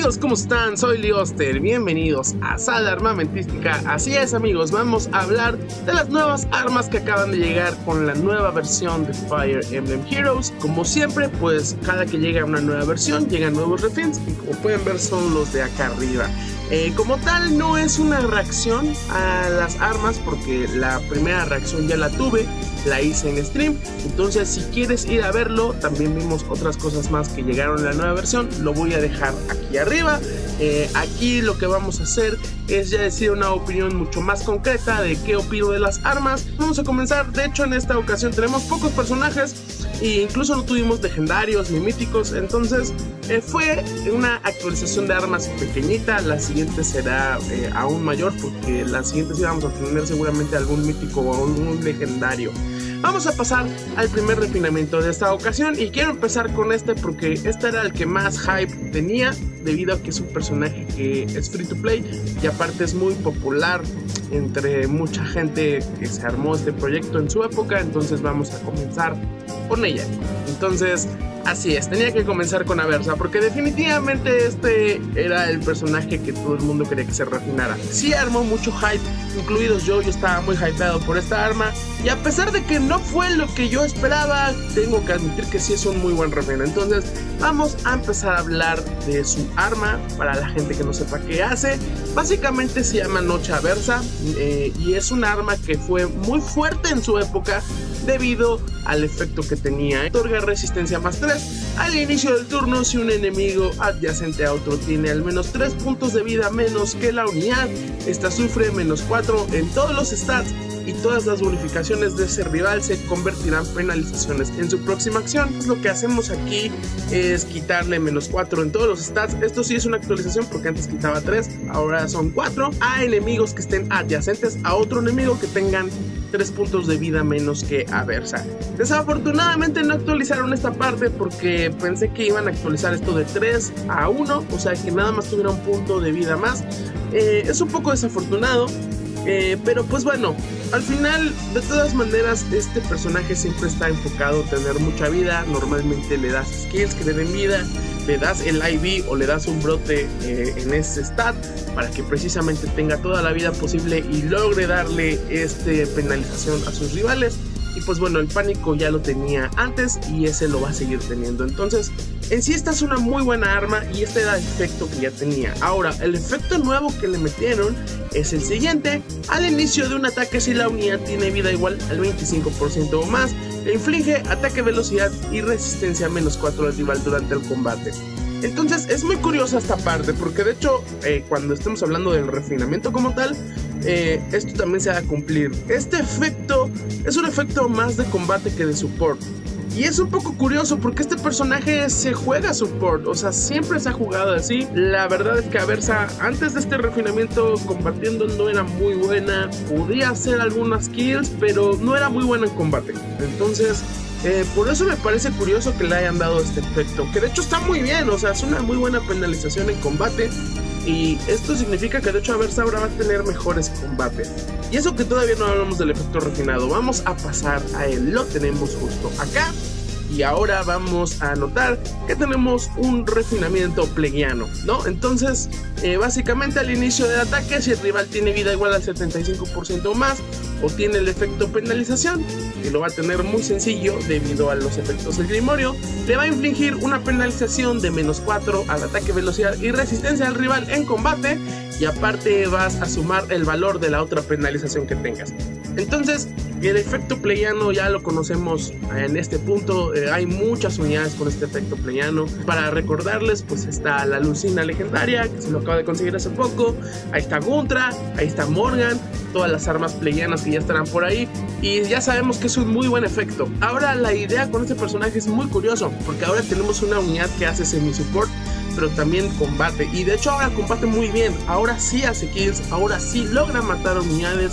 Amigos, ¿cómo están? Soy Leoster, bienvenidos a Sala Armamentística. Así es, amigos, vamos a hablar de las nuevas armas que acaban de llegar con la nueva versión de Fire Emblem Heroes. Como siempre, pues cada que llega una nueva versión, llegan nuevos refins, y como pueden ver son los de acá arriba. Como tal, no es una reacción a las armas, porque la primera reacción ya la tuve, la hice en stream. Entonces, si quieres ir a verlo, también vimos otras cosas más que llegaron en la nueva versión. Lo voy a dejar aquí arriba. Aquí lo que vamos a hacer es ya decir una opinión mucho más concreta de qué opino de las armas. Vamos a comenzar. De hecho, en esta ocasión tenemos pocos personajes e incluso no tuvimos legendarios ni míticos. Entonces fue una actualización de armas pequeñita. La siguiente será aún mayor, porque la siguiente sí vamos a tener seguramente algún mítico o algún legendario. Vamos a pasar al primer refinamiento de esta ocasión, y quiero empezar con este porque este era el que más hype tenía, debido a que es un personaje que es free to play y aparte es muy popular entre mucha gente que se armó este proyecto en su época. Entonces vamos a comenzar con ella. Entonces, así es, tenía que comenzar con Aversa, porque definitivamente este era el personaje que todo el mundo quería que se refinara. Sí armó mucho hype, incluidos yo estaba muy hypeado por esta arma, y a pesar de que no fue lo que yo esperaba, tengo que admitir que sí es un muy buen refino. Entonces vamos a empezar a hablar de su arma, para la gente que no sepa qué hace. Básicamente se llama Noche Aversa, y es un arma que fue muy fuerte en su época debido al efecto que tenía. Otorga resistencia más 3 al inicio del turno si un enemigo adyacente a otro tiene al menos 3 puntos de vida menos que la unidad. Esta sufre menos 4 en todos los stats, y todas las bonificaciones de ese rival se convertirán en penalizaciones en su próxima acción. Lo que hacemos aquí es quitarle menos 4 en todos los stats. Esto sí es una actualización, porque antes quitaba 3, ahora son 4 a enemigos que estén adyacentes a otro enemigo que tengan 3 puntos de vida menos que Aversa. Desafortunadamente no actualizaron esta parte, porque pensé que iban a actualizar esto de 3 a 1, o sea que nada más tuviera un punto de vida más. Es un poco desafortunado, pero pues bueno, al final de todas maneras este personaje siempre está enfocado a tener mucha vida. Normalmente le das skills que le den vida, le das el IV o le das un brote en ese stat, para que precisamente tenga toda la vida posible y logre darle penalización a sus rivales. Y pues bueno, el pánico ya lo tenía antes y ese lo va a seguir teniendo. Entonces, en sí esta es una muy buena arma, y este era el efecto que ya tenía. Ahora, el efecto nuevo que le metieron es el siguiente: al inicio de un ataque, si la unidad tiene vida igual al 25% o más, le inflige ataque, velocidad y resistencia menos 4 al rival durante el combate. Entonces es muy curiosa esta parte, porque de hecho cuando estemos hablando del refinamiento como tal, esto también se va a cumplir. Este efecto es un efecto más de combate que de support, y es un poco curioso porque este personaje se juega support, o sea, siempre se ha jugado así. La verdad es que Aversa antes de este refinamiento combatiendo no era muy buena, podía hacer algunas kills, pero no era muy buena en combate. Entonces por eso me parece curioso que le hayan dado este efecto, que de hecho está muy bien, o sea, es una muy buena penalización en combate. Y esto significa que de hecho Aversa ahora va a tener mejores combates. Y eso que todavía no hablamos del efecto refinado, vamos a pasar a él. Lo tenemos justo acá, y ahora vamos a notar que tenemos un refinamiento pleguiano, ¿no? Entonces, básicamente al inicio del ataque, si el rival tiene vida igual al 75% o más, o tiene el efecto penalización, que lo va a tener muy sencillo debido a los efectos del grimorio, le va a infligir una penalización de menos 4 al ataque, velocidad y resistencia al rival en combate, y aparte vas a sumar el valor de la otra penalización que tengas. Entonces, el efecto pleiano ya lo conocemos en este punto. Hay muchas unidades con este efecto pleiano. Para recordarles, pues está la Lucina legendaria, que se lo acaba de conseguir hace poco. Ahí está Guntra, ahí está Morgan, todas las armas pleianas que ya estarán por ahí, y ya sabemos que es un muy buen efecto. Ahora, la idea con este personaje es muy curioso, porque ahora tenemos una unidad que hace semi-support, pero también combate, y de hecho ahora combate muy bien. Ahora sí hace kills, ahora sí logra matar unidades,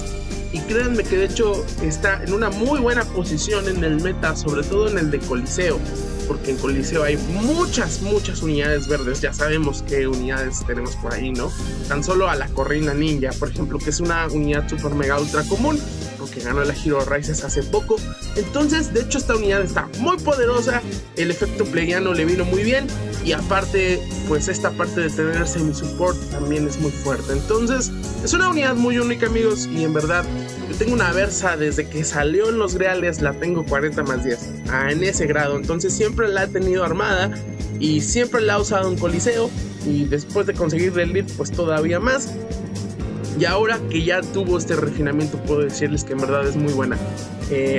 y créanme que de hecho está en una muy buena posición en el meta, sobre todo en el de Coliseo, porque en Coliseo hay muchas unidades verdes. Ya sabemos qué unidades tenemos por ahí, ¿no? Tan solo a la Corrina ninja, por ejemplo, que es una unidad super mega ultra común, porque que ganó la Hero Rises hace poco. Entonces, de hecho, esta unidad está muy poderosa, el efecto pleiano le vino muy bien, y aparte, pues esta parte de tener semi-support también es muy fuerte. Entonces, es una unidad muy única, amigos, y en verdad, yo tengo una Aversa desde que salió en los Greales, la tengo 40+10, en ese grado. Entonces, siempre la he tenido armada, y siempre la he usado en Coliseo, y después de conseguir el lead, pues todavía más. Y ahora que ya tuvo este refinamiento, puedo decirles que en verdad es muy buena.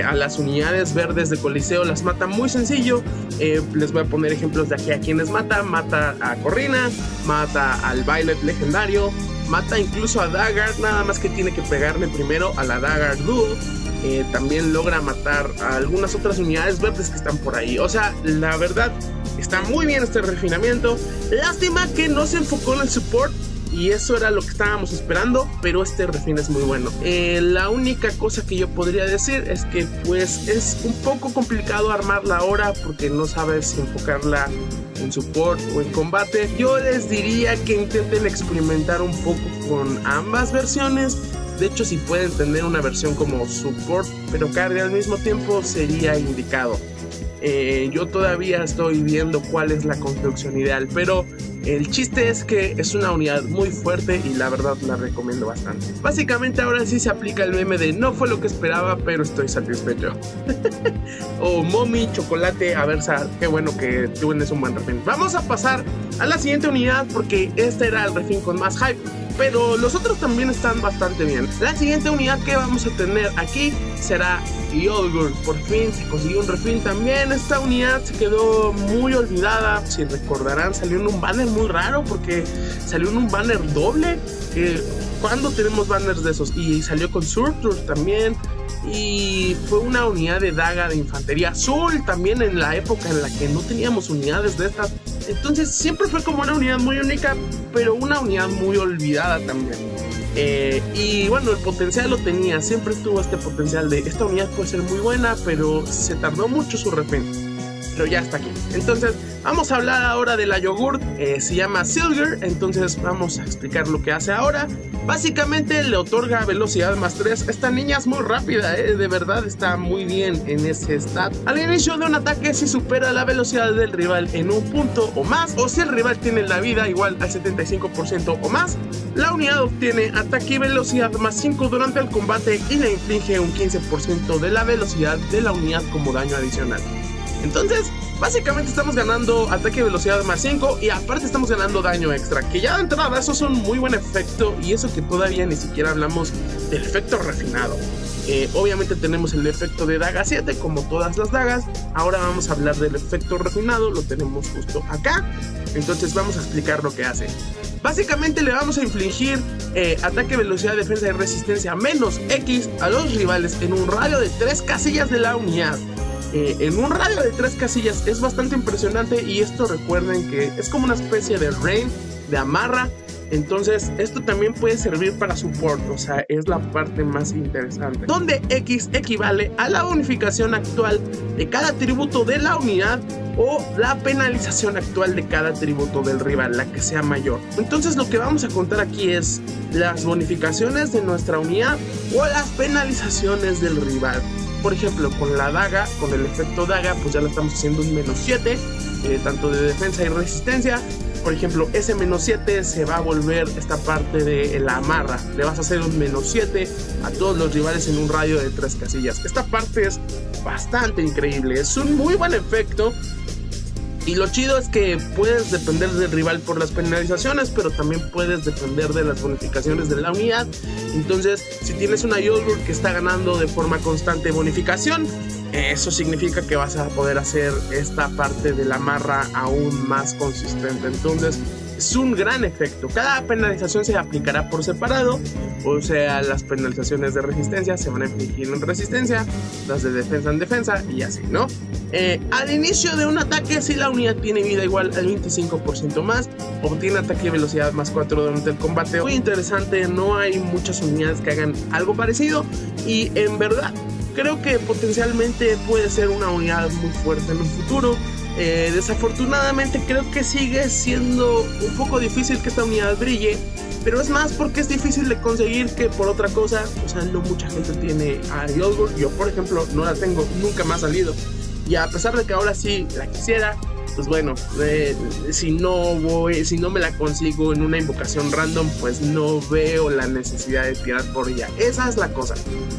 A las unidades verdes de Coliseo las mata muy sencillo. Les voy a poner ejemplos de aquí a quienes mata. Mata a Corrina, mata al Violet legendario, mata incluso a Dagger, nada más que tiene que pegarle primero a la Dagger Duo. También logra matar a algunas otras unidades verdes que están por ahí. O sea, la verdad, está muy bien este refinamiento. Lástima que no se enfocó en el support, y eso era lo que estábamos esperando, pero este refin es muy bueno. La única cosa que yo podría decir es que pues es un poco complicado armarla ahora, porque no sabes si enfocarla en support o en combate. Yo les diría que intenten experimentar un poco con ambas versiones. De hecho, si pueden tener una versión como support pero cargue al mismo tiempo, sería indicado. Yo todavía estoy viendo cuál es la construcción ideal, pero el chiste es que es una unidad muy fuerte y la verdad la recomiendo bastante. Básicamente ahora sí se aplica el meme de no fue lo que esperaba, pero estoy satisfecho. O mommy, chocolate, Aversa, qué bueno que tienes un buen refín. Vamos a pasar a la siguiente unidad porque este era el refín con más hype, pero los otros también están bastante bien. La siguiente unidad que vamos a tener aquí será Ylgr. Por fin se consiguió un refín también. Esta unidad se quedó muy olvidada. Si recordarán, salió en un banner muy raro, porque salió en un banner doble. ¿Cuándo tenemos banners de esos? Y salió con Surtr también. Y fue una unidad de daga de infantería azul también en la época en la que no teníamos unidades de estas. Entonces siempre fue como una unidad muy única, pero una unidad muy olvidada también. Y bueno, el potencial lo tenía, siempre estuvo este potencial de esta unidad puede ser muy buena, pero se tardó mucho su refín. Pero ya está aquí. Entonces vamos a hablar ahora de la yogurt. Se llama Ylgr, entonces vamos a explicar lo que hace ahora. Básicamente le otorga velocidad +3. Esta niña es muy rápida, de verdad está muy bien en ese stat. Al inicio de un ataque, si supera la velocidad del rival en un punto o más, o si el rival tiene la vida igual al 75% o más, la unidad obtiene ataque y velocidad +5 durante el combate y le inflige un 15% de la velocidad de la unidad como daño adicional. Entonces, básicamente estamos ganando ataque y velocidad +5, y aparte estamos ganando daño extra, que ya de entrada eso es un muy buen efecto, y eso que todavía ni siquiera hablamos del efecto refinado. Obviamente tenemos el efecto de daga 7 como todas las dagas. Ahora vamos a hablar del efecto refinado, lo tenemos justo acá. Entonces vamos a explicar lo que hace. Básicamente le vamos a infligir ataque, velocidad, defensa y resistencia -X a los rivales en un radio de 3 casillas de la unidad. En un radio de 3 casillas es bastante impresionante, y esto recuerden que es como una especie de rein, de amarra. Entonces esto también puede servir para support, o sea, es la parte más interesante, donde X equivale a la bonificación actual de cada atributo de la unidad o la penalización actual de cada atributo del rival, la que sea mayor. Entonces lo que vamos a contar aquí es las bonificaciones de nuestra unidad o las penalizaciones del rival. Por ejemplo, con la daga, con el efecto daga, pues ya la estamos haciendo un -7, tanto de defensa y resistencia. Por ejemplo, ese -7 se va a volver esta parte de la amarra. Le vas a hacer un -7 a todos los rivales en un radio de 3 casillas. Esta parte es bastante increíble, es un muy buen efecto. Y lo chido es que puedes depender del rival por las penalizaciones, pero también puedes depender de las bonificaciones de la unidad. Entonces, si tienes una Ylgr que está ganando de forma constante bonificación, eso significa que vas a poder hacer esta parte de la amarra aún más consistente. Entonces, es un gran efecto. Cada penalización se aplicará por separado, o sea, las penalizaciones de resistencia se van a infligir en resistencia, las de defensa en defensa y así, ¿no? Al inicio de un ataque, si la unidad tiene vida igual al 25% más, obtiene ataque y velocidad +4 durante el combate. Muy interesante, no hay muchas unidades que hagan algo parecido, y en verdad creo que potencialmente puede ser una unidad muy fuerte en un futuro. Desafortunadamente creo que sigue siendo un poco difícil que esta unidad brille, Pero es más porque es difícil de conseguir que por otra cosa. O sea, no mucha gente tiene a Ylgr. Yo, por ejemplo, no la tengo, nunca me ha salido. Y a pesar de que ahora sí la quisiera, pues bueno, si no me la consigo en una invocación random, pues no veo la necesidad de tirar por ella. Esa es la cosa.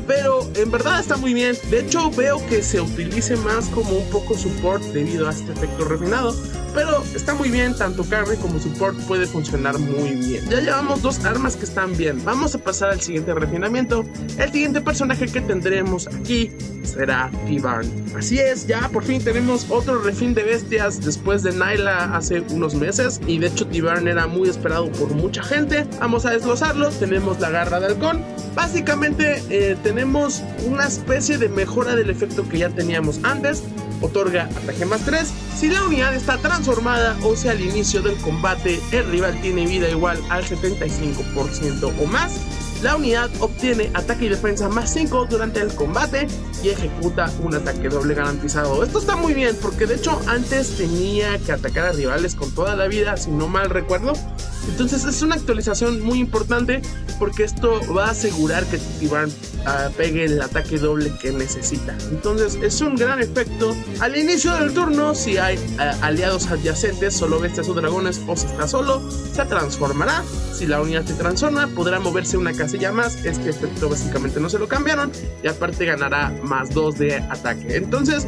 Pero en verdad está muy bien. De hecho, veo que se utilice más como un poco support debido a este efecto refinado. Pero está muy bien, tanto carry como support puede funcionar muy bien. Ya llevamos dos armas que están bien. Vamos a pasar al siguiente refinamiento. El siguiente personaje que tendremos aquí será Tibarn. Así es, ya por fin tenemos otro refin de bestias después de Nyla hace unos meses. Y de hecho Tibarn era muy esperado por mucha gente. Vamos a desglosarlo. Tenemos la Garra de Halcón. Básicamente tenemos una especie de mejora del efecto que ya teníamos antes. Otorga ataque más 3. Si la unidad está transformada o sea al inicio del combate el rival tiene vida igual al 75% o más, la unidad obtiene ataque y defensa más 5 durante el combate y ejecuta un ataque doble garantizado. Esto está muy bien porque de hecho antes tenía que atacar a rivales con toda la vida, si no mal recuerdo. Entonces es una actualización muy importante porque esto va a asegurar que Tibarn pegue el ataque doble que necesita. Entonces es un gran efecto. Al inicio del turno, si hay aliados adyacentes, solo bestias o dragones, o si está solo, se transformará. Si la unidad se transforma, podrá moverse una casilla más. Este efecto básicamente no se lo cambiaron y aparte ganará más 2 de ataque. Entonces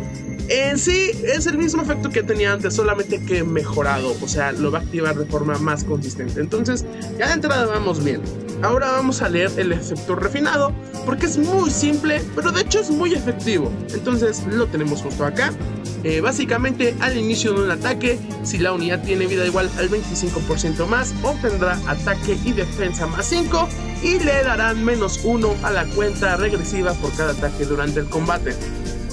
en sí es el mismo efecto que tenía antes, solamente que mejorado, o sea, lo va a activar de forma más consistente. Entonces ya de entrada vamos bien. Ahora vamos a leer el efecto refinado porque es muy simple, pero de hecho es muy efectivo. Entonces lo tenemos justo acá. Básicamente al inicio de un ataque, si la unidad tiene vida igual al 25% más, obtendrá ataque y defensa más 5 y le darán menos 1 a la cuenta regresiva por cada ataque durante el combate.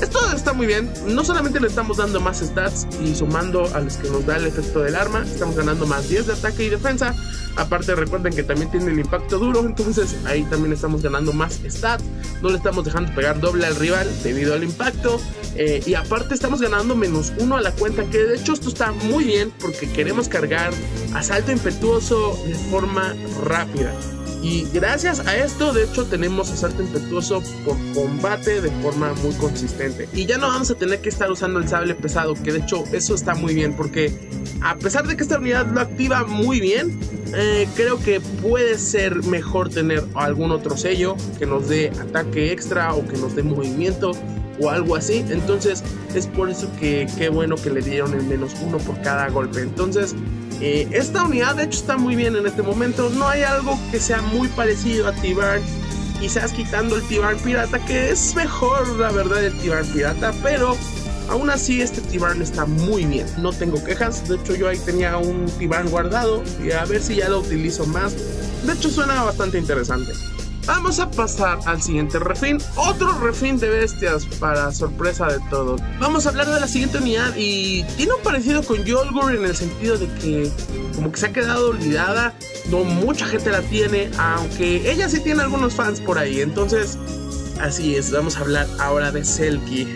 Esto está muy bien, no solamente le estamos dando más stats y sumando a los que nos da el efecto del arma, estamos ganando más 10 de ataque y defensa. Aparte recuerden que también tiene el impacto duro, entonces ahí también estamos ganando más stats. No le estamos dejando pegar doble al rival debido al impacto. Y aparte estamos ganando menos 1 a la cuenta, que de hecho esto está muy bien porque queremos cargar asalto impetuoso de forma rápida. Y gracias a esto, de hecho, tenemos asalto impetuoso por combate de forma muy consistente. Y ya no vamos a tener que estar usando el sable pesado, que de hecho eso está muy bien, porque a pesar de que esta unidad lo activa muy bien, creo que puede ser mejor tener algún otro sello que nos dé ataque extra o que nos dé movimiento o algo así. Entonces es por eso que qué bueno que le dieron el menos 1 por cada golpe. Entonces esta unidad de hecho está muy bien en este momento. No hay algo que sea muy parecido a Tibarn, quizás quitando el Tibarn pirata, que es mejor la verdad el Tibarn pirata, pero aún así este Tibarn está muy bien, no tengo quejas. De hecho yo ahí tenía un Tibarn guardado y a ver si ya lo utilizo más. De hecho suena bastante interesante. Vamos a pasar al siguiente refin, otro refin de bestias para sorpresa de todos. Vamos a hablar de la siguiente unidad y tiene un parecido con Ylgr en el sentido de que como que se ha quedado olvidada, no mucha gente la tiene, aunque ella sí tiene algunos fans por ahí. Entonces así es, vamos a hablar ahora de Selkie.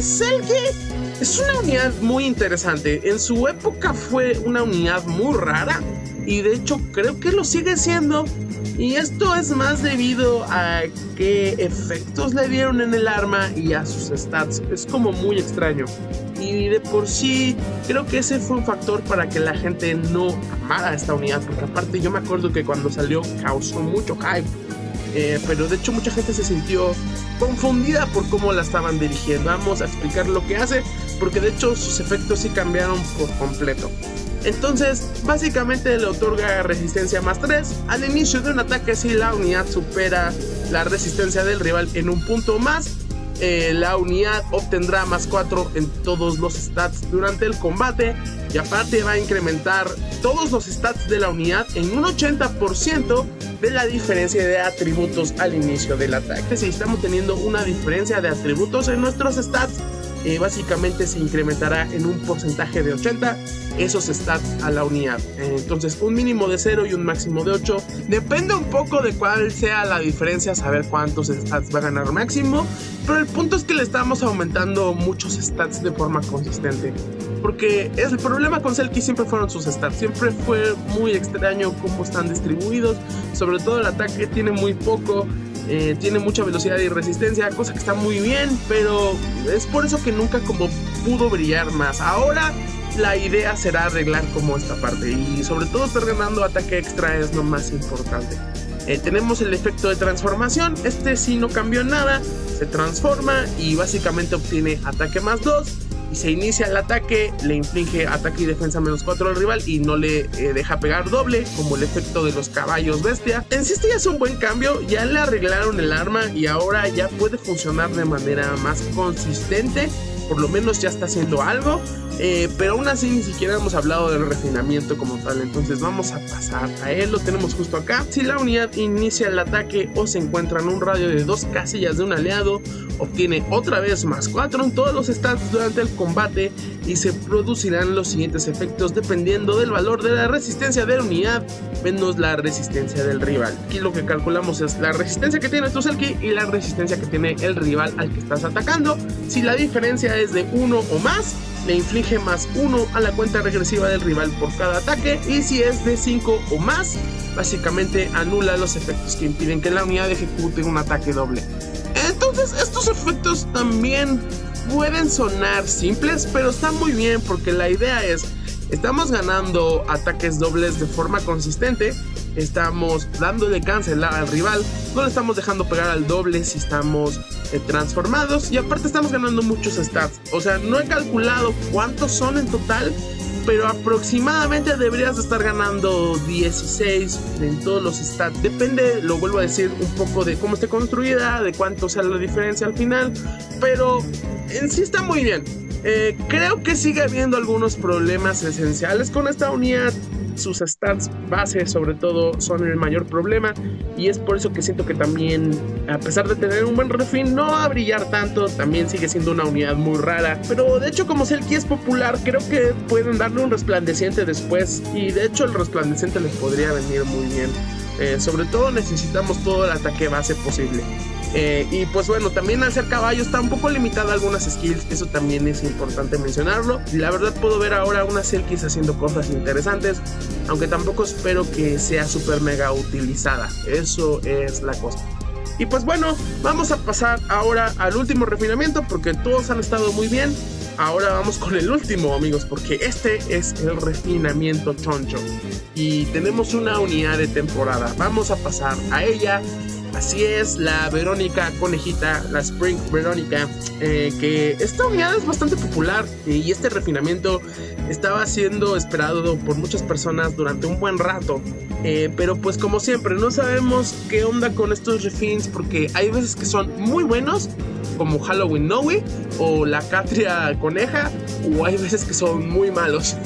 Selkie es una unidad muy interesante, en su época fue una unidad muy rara y de hecho creo que lo sigue siendo. Y esto es más debido a qué efectos le dieron en el arma y a sus stats. Es como muy extraño. Y de por sí, creo que ese fue un factor para que la gente no amara esta unidad. Porque aparte yo me acuerdo que cuando salió causó mucho hype. Pero de hecho mucha gente se sintió confundida por cómo la estaban dirigiendo. Vamos a explicar lo que hace, porque de hecho sus efectos sí cambiaron por completo. Entonces básicamente le otorga resistencia más 3 al inicio de un ataque. Si la unidad supera la resistencia del rival en un punto más, la unidad obtendrá más 4 en todos los stats durante el combate. Y aparte va a incrementar todos los stats de la unidad en un 80% de la diferencia de atributos al inicio del ataque. Si estamos teniendo una diferencia de atributos en nuestros stats, básicamente se incrementará en un porcentaje de 80 esos stats a la unidad. Entonces un mínimo de 0 y un máximo de 8. Depende un poco de cuál sea la diferencia, saber cuántos stats va a ganar máximo, pero el punto es que le estamos aumentando muchos stats de forma consistente. Porque el problema con Selkie siempre fueron sus stats. Siempre fue muy extraño cómo están distribuidos. Sobre todo el ataque tiene muy poco. Tiene mucha velocidad y resistencia, cosa que está muy bien, pero es por eso que nunca como pudo brillar más. Ahora la idea será arreglar como esta parte, y sobre todo estar ganando ataque extra es lo más importante. Tenemos el efecto de transformación. Este sí no cambió nada, se transforma y básicamente obtiene ataque más 2 y se inicia el ataque, le inflige ataque y defensa menos 4 al rival y no le deja pegar doble, como el efecto de los caballos bestia. En sí, este ya es un buen cambio, ya le arreglaron el arma y ahora ya puede funcionar de manera más consistente, por lo menos ya está haciendo algo, pero aún así ni siquiera hemos hablado del refinamiento como tal, entonces vamos a pasar a él. Lo tenemos justo acá. Si la unidad inicia el ataque o se encuentra en un radio de 2 casillas de un aliado, obtiene otra vez más 4 en todos los stats durante el combate y se producirán los siguientes efectos dependiendo del valor de la resistencia de la unidad menos la resistencia del rival. Aquí lo que calculamos es la resistencia que tiene tu Selkie y la resistencia que tiene el rival al que estás atacando. Si la diferencia es de 1 o más, le inflige más 1 a la cuenta regresiva del rival por cada ataque, y si es de 5 o más, básicamente anula los efectos que impiden que la unidad ejecute un ataque doble. Entonces, estos efectos también pueden sonar simples, pero están muy bien porque la idea es, estamos ganando ataques dobles de forma consistente, estamos dándole cancelar al rival, no le estamos dejando pegar al doble si estamos transformados, y aparte estamos ganando muchos stats. O sea, no he calculado cuántos son en total, pero aproximadamente deberías estar ganando 16 en todos los stats. Depende, lo vuelvo a decir, un poco de cómo esté construida, de cuánto sea la diferencia al final, pero en sí está muy bien. Creo que sigue habiendo algunos problemas esenciales con esta unidad. Sus stats base sobre todo son el mayor problema, y es por eso que siento que también, a pesar de tener un buen refin, no va a brillar tanto. También sigue siendo una unidad muy rara, pero de hecho como Selkie es popular, creo que pueden darle un resplandeciente después, y de hecho el resplandeciente les podría venir muy bien. Sobre todo necesitamos todo el ataque base posible. Y pues bueno, también al ser caballo está un poco limitada algunas skills, eso también es importante mencionarlo. La verdad puedo ver ahora unas Selkies haciendo cosas interesantes, aunque tampoco espero que sea super mega utilizada, eso es la cosa. Y pues bueno, vamos a pasar ahora al último refinamiento, porque todos han estado muy bien. Ahora vamos con el último, amigos, porque este es el refinamiento choncho y tenemos una unidad de temporada, vamos a pasar a ella. Así es, la Verónica Conejita, la Spring Verónica, que esta unidad es bastante popular, y este refinamiento estaba siendo esperado por muchas personas durante un buen rato, pero pues como siempre no sabemos qué onda con estos refins, porque hay veces que son muy buenos como Halloween Noe o la Catria Coneja, o hay veces que son muy malos.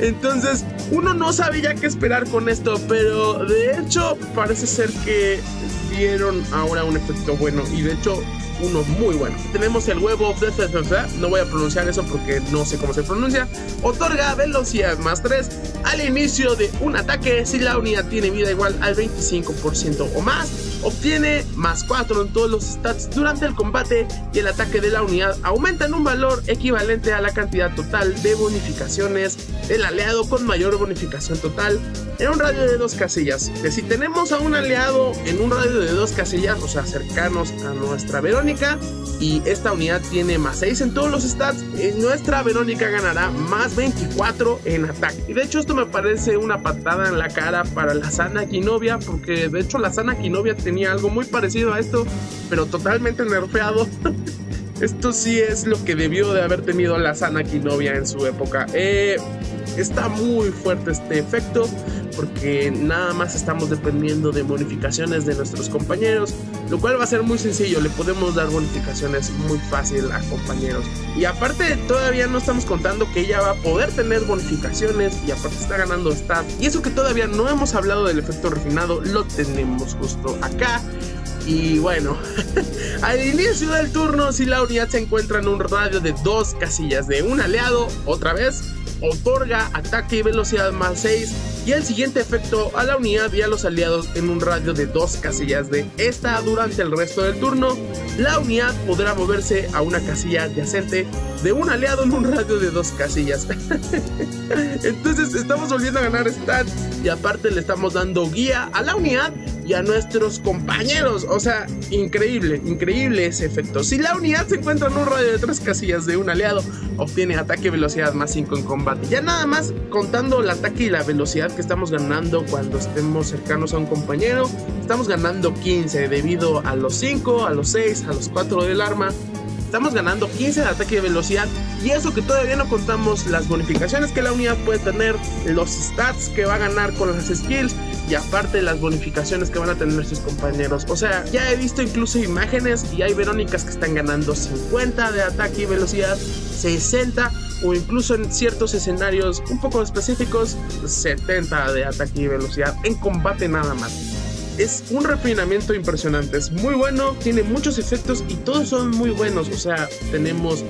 Entonces uno no sabe ya qué esperar con esto, pero de hecho parece ser que dieron ahora un efecto bueno, y de hecho uno muy bueno. Tenemos el Wave of Desenfear, no voy a pronunciar eso porque no sé cómo se pronuncia. Otorga velocidad más 3 al inicio de un ataque. Si la unidad tiene vida igual al 25% o más, obtiene más 4 en todos los stats durante el combate, y el ataque de la unidad aumenta en un valor equivalente a la cantidad total de bonificaciones del aliado con mayor bonificación total en un radio de 2 casillas. Que si tenemos a un aliado en un radio de 2 casillas, o sea cercanos a nuestra Verónica, y esta unidad tiene más 6 en todos los stats, nuestra Verónica ganará más 24 en ataque. Y de hecho esto me parece una patada en la cara para la Sana Kinovia, porque de hecho la Sana Kinovia tenía algo muy parecido a esto, pero totalmente nerfeado. Esto sí es lo que debió de haber tenido la Sana Kinovia en su época. Está muy fuerte este efecto, porque nada más estamos dependiendo de bonificaciones de nuestros compañeros, lo cual va a ser muy sencillo, le podemos dar bonificaciones muy fácil a compañeros. Y aparte todavía no estamos contando que ella va a poder tener bonificaciones, y aparte está ganando stats, y eso que todavía no hemos hablado del efecto refinado, lo tenemos justo acá. Y bueno, al inicio del turno, si la unidad se encuentra en un radio de 2 casillas de un aliado, otra vez, otorga ataque y velocidad más 6 y el siguiente efecto a la unidad y a los aliados en un radio de 2 casillas de esta. Durante el resto del turno, la unidad podrá moverse a una casilla adyacente de un aliado en un radio de 2 casillas. Entonces estamos volviendo a ganar stats y aparte le estamos dando guía a la unidad y a nuestros compañeros. O sea, increíble, increíble ese efecto. Si la unidad se encuentra en un radio de 3 casillas de un aliado, obtiene ataque velocidad más 5 en combate. Ya nada más contando el ataque y la velocidad que estamos ganando cuando estemos cercanos a un compañero, estamos ganando 15 debido a los 5, a los 6, a los 4 del arma. Estamos ganando 15 de ataque de velocidad, y eso que todavía no contamos las bonificaciones que la unidad puede tener, los stats que va a ganar con las skills y aparte las bonificaciones que van a tener sus compañeros. O sea, ya he visto incluso imágenes y hay Verónicas que están ganando 50 de ataque y velocidad, 60, o incluso en ciertos escenarios un poco específicos 70 de ataque y velocidad en combate nada más. Es un refinamiento impresionante, es muy bueno, tiene muchos efectos y todos son muy buenos. O sea, tenemos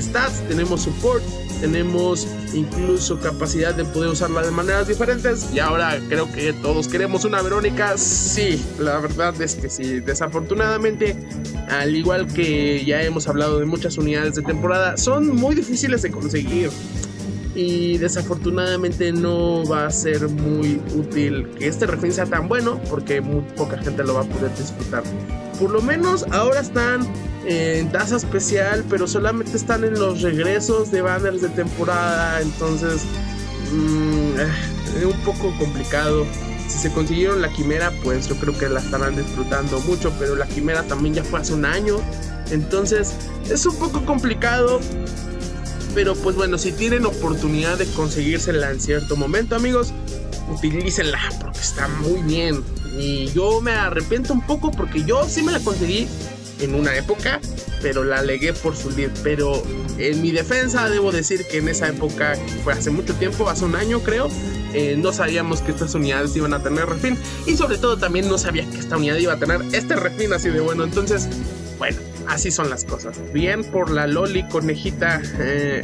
stats, tenemos support, tenemos incluso capacidad de poder usarla de maneras diferentes. Y ahora creo que todos queremos una Verónica. Sí, la verdad es que sí. Desafortunadamente, al igual que ya hemos hablado de muchas unidades de temporada, son muy difíciles de conseguir. Y desafortunadamente no va a ser muy útil que este refín sea tan bueno, porque muy poca gente lo va a poder disfrutar. Por lo menos ahora están en tasa especial, pero solamente están en los regresos de banners de temporada. Entonces es un poco complicado. Si se consiguieron la quimera, pues yo creo que la estarán disfrutando mucho, pero la quimera también ya fue hace un año. Entonces es un poco complicado. Pero pues bueno, si tienen oportunidad de conseguírsela en cierto momento, amigos, utilícenla porque está muy bien. Y yo me arrepiento un poco porque yo sí me la conseguí en una época, pero la alegué por su lead. Pero en mi defensa debo decir que en esa época, que fue hace mucho tiempo, hace un año creo, no sabíamos que estas unidades iban a tener refin. Y sobre todo también no sabía que esta unidad iba a tener este refin así de bueno. Entonces, bueno, así son las cosas. Bien por la Loli conejita.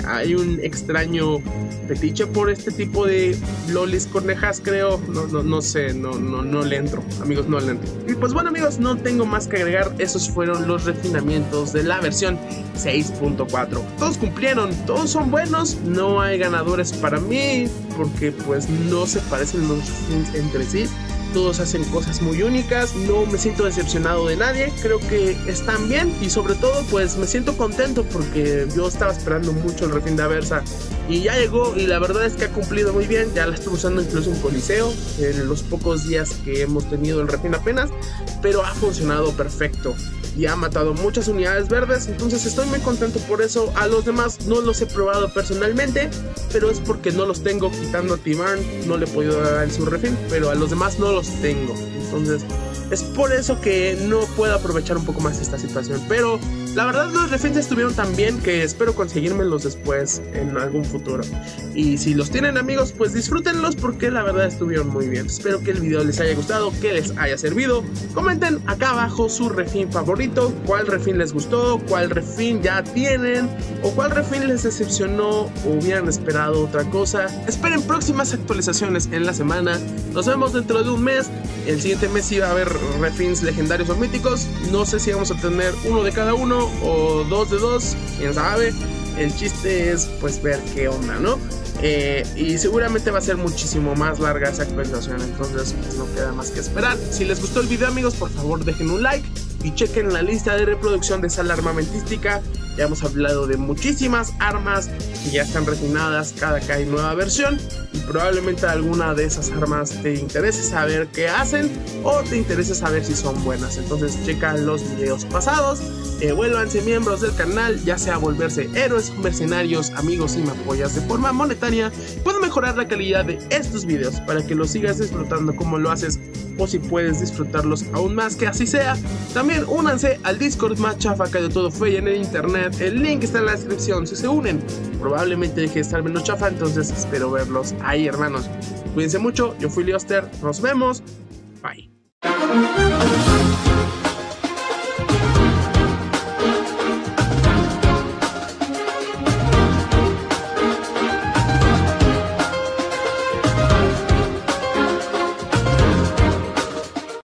Hay un extraño fetiche por este tipo de lolis conejas, creo. No le entro, amigos, no le entro. Y pues bueno, amigos, no tengo más que agregar. Esos fueron los refinamientos de la versión 6.4. Todos cumplieron, todos son buenos. No hay ganadores para mí porque pues no se parecen los refins entre sí. Todos hacen cosas muy únicas, no me siento decepcionado de nadie, creo que están bien y sobre todo pues me siento contento porque yo estaba esperando mucho el refin de Aversa y ya llegó y la verdad es que ha cumplido muy bien. Ya la estoy usando incluso en Coliseo en los pocos días que hemos tenido el refin apenas, pero ha funcionado perfecto y ha matado muchas unidades verdes, entonces estoy muy contento por eso. A los demás no los he probado personalmente, pero es porque no los tengo, quitando a Tibarn, no le he podido dar en su refin, pero a los demás no los tengo, entonces es por eso que no puedo aprovechar un poco más esta situación. Pero la verdad los refins estuvieron tan bien que espero conseguírmelos después en algún futuro. Y si los tienen, amigos, pues disfrútenlos porque la verdad estuvieron muy bien. Espero que el video les haya gustado, que les haya servido. Comenten acá abajo su refin favorito, cuál refin les gustó, cuál refin ya tienen o cuál refin les decepcionó o hubieran esperado otra cosa. Esperen próximas actualizaciones en la semana. Nos vemos dentro de un mes. El siguiente mes sí va a haber refins legendarios o míticos. No sé si vamos a tener uno de cada uno o dos de dos, quién sabe. El chiste es pues ver qué onda, ¿no? Y seguramente va a ser muchísimo más larga esa actualización, entonces pues, no queda más que esperar. Si les gustó el video, amigos, por favor dejen un like y chequen la lista de reproducción de Sala Armamentística. Ya hemos hablado de muchísimas armas que ya están refinadas, cada que hay nueva versión, y probablemente alguna de esas armas te interese saber qué hacen o te interese saber si son buenas. Entonces checa los videos pasados, vuélvanse miembros del canal, ya sea volverse héroes, mercenarios, amigos, y me apoyas de forma monetaria. Puedo mejorar la calidad de estos videos para que los sigas disfrutando como lo haces, o si puedes disfrutarlos aún más, que así sea. También únanse al Discord más chafa que de todo fue en el internet, el link está en la descripción. Si se unen, probablemente deje de estar menos chafa, entonces espero verlos ahí, hermanos. Cuídense mucho, yo fui Leoster, nos vemos, bye.